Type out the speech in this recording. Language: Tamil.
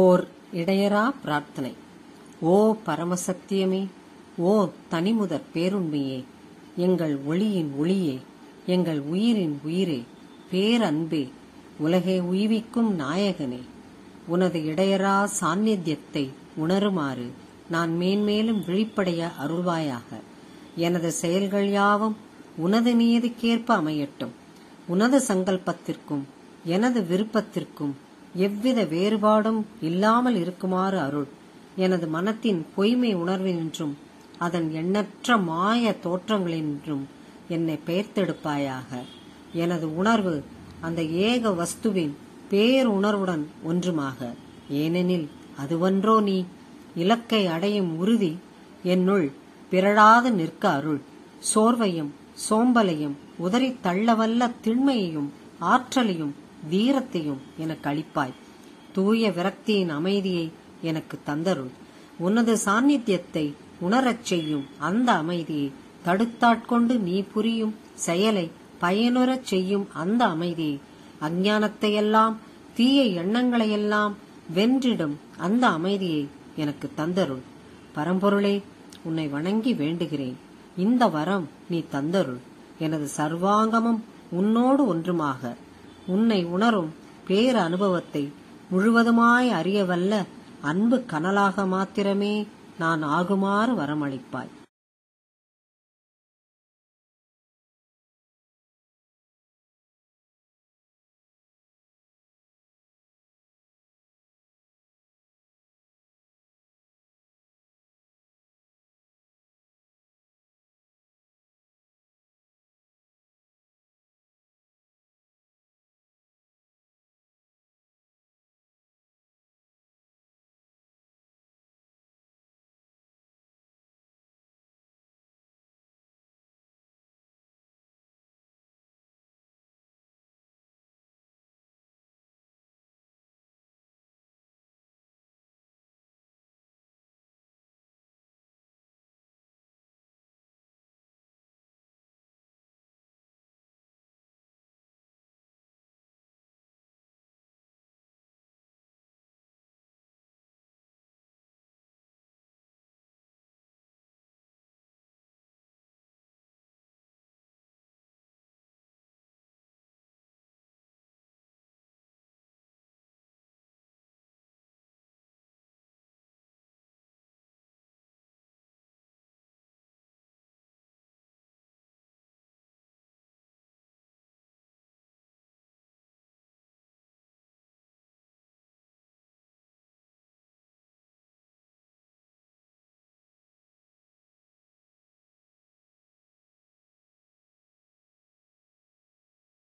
ஓர் இடையரா பிரார்த்தனை. ஓ பரமசத்தியமே, ஓ தனிமுதற் பேருண்மையே, எங்கள் ஒளியின் ஒளியே, எங்கள் உயிரின் உயிரே, பேரன்பே, உலகை உய்விக்கும் நாயகனே, உனது இடையரா சாநித்தியத்தை உணருமாறு நான் மேன்மேலும் விழிப்படைய அருள்வாயாக. எனது செயல்கள் யாவும் உனது நியதிக்கேற்ப அமையட்டும். உனது சங்கல்பத்திற்கும் எனது விருப்பத்திற்கும் எவ்வித வேறுபாடும் இல்லாமல் இருக்குமாறு அருள். எனது மனத்தின் பொய்மை உணர்வினின்றும் அதன் எண்ணற்ற மாய தோற்றங்களினின்றும் என்னை பெயர்த்தெடுப்பாயாக. எனது உணர்வு அந்த ஏக வஸ்துவின் பேருணர்வுடன் ஒன்றுமாக. ஏனெனில் அதுவன்றோ நீ. இலக்கை அடையும் உறுதி என்னுள் பிறழாது நிற்க அருள். சோர்வையும் சோம்பலையும் உதறி தள்ளவல்ல திண்மையையும் ஆற்றலையும் வீரத்தையும் எனக்கு அளிப்பாய். தூய விரக்தியின் அமைதியை எனக்கு தந்தருள். உனது சாநித்தியத்தை உணரச் செய்யும் அந்த அமைதியை தடுத்தாட்கொண்டு நீ புரியும் செயலை பயனுறச் செய்யும் அந்த அமைதியை, அஞ்ஞானத்தையெல்லாம் தீய எண்ணங்களையெல்லாம் வென்றிடும் அந்த அமைதியை எனக்கு தந்தருள். பரம்பொருளே, உன்னை வணங்கி வேண்டுகிறேன். இந்த வரம் நீ தந்தருள். எனது சர்வாங்கமும் உன்னோடு ஒன்றுமாக உன்னை உணரும் பேர அனுபவத்தை முழுவதுமாய் அறியவல்ல அன்பு கனலாக மாத்திரமே நான் ஆகுமாறு வரமளிப்பாய்.